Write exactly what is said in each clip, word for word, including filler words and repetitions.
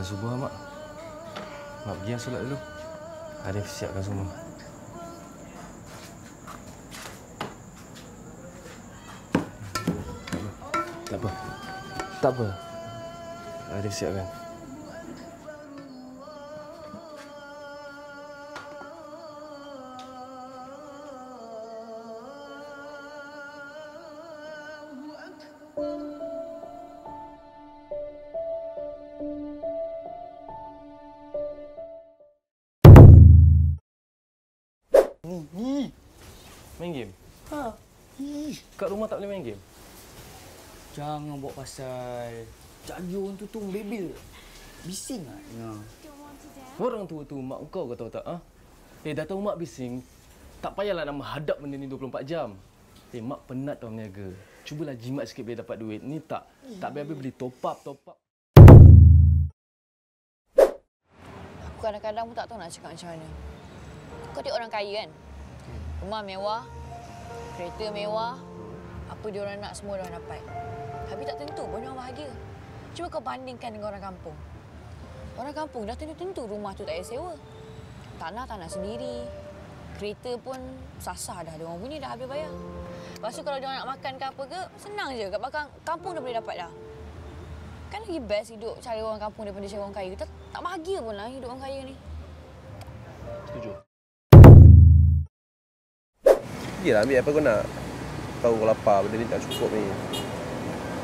azan subuh mak. Mak pergi solat dulu. Arif siapkan semua. Tak apa. Tak apa. Arif siapkan. Ni. Main game? Ha. Ih, kat rumah tak boleh main game? Jangan buat pasal. Jadi orang tu tu bebel. Bising lah dengar. Orang tua tu mak kau kau tahu tak? Ha? Eh, dah tahu mak bising, tak payahlah nak menghadap benda ni dua puluh empat jam. Eh, mak penat tau meniaga. Cubalah jimat sikit boleh dapat duit. Ni tak. Ih. Tak habis-habis beli top up, top up. Aku kadang-kadang pun tak tahu nak cakap macam mana. Kau tengok orang kaya kan? Rumah mewah, kereta mewah, apa dia orang nak semua dia orang dapat. Tapi tak tentu pun orang bahagia. Cuba kau bandingkan dengan orang kampung. Orang kampung dah tentu-tentu rumah tu tak payah sewa. Tanah-tanah sendiri. Kereta pun sasar dah dia orang bunyi dah habis bayar. Lepas tu kalau dia orang nak makan ke apa ke, senang je kat belakang kampung dia boleh dapat dah. Kan lagi best hidup cara orang kampung daripada cara orang kaya. Tak, tak bahagia pun lah hidup orang kaya ni. Setuju. Pergilah ambil apa kau nak. Tahu kau lapar, benda ni tak cukup ni.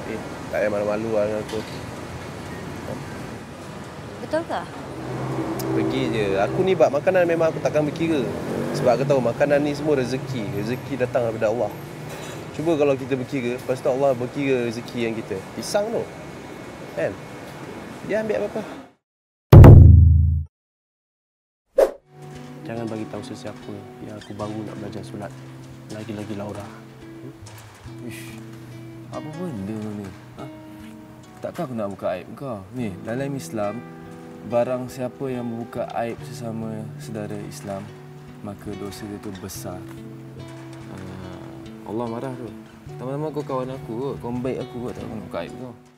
Eh, tak payah malu-malu lah dengan aku. Betul ke? Pergi je. Aku ni bak makanan memang aku takkan berkira. Sebab aku tahu makanan ni semua rezeki. Rezeki datang daripada Allah. Cuba kalau kita berkira, lepas tu Allah berkira rezeki yang kita. Pisang tu. Kan? Dia ambil apa-apa. Jangan bagi tahu sesiapa yang aku baru nak belajar solat. Lagi-lagi Laura. Hmm? Ish, apa benda ni? Ha? Takkan aku nak buka aib kau? Ni, dalam Islam, barang siapa yang membuka aib sesama saudara Islam, maka dosa dia tu besar. Uh, Allah marah tu. Tama-tama kau kawan aku, kau baik aku, tak nak buka aib kau.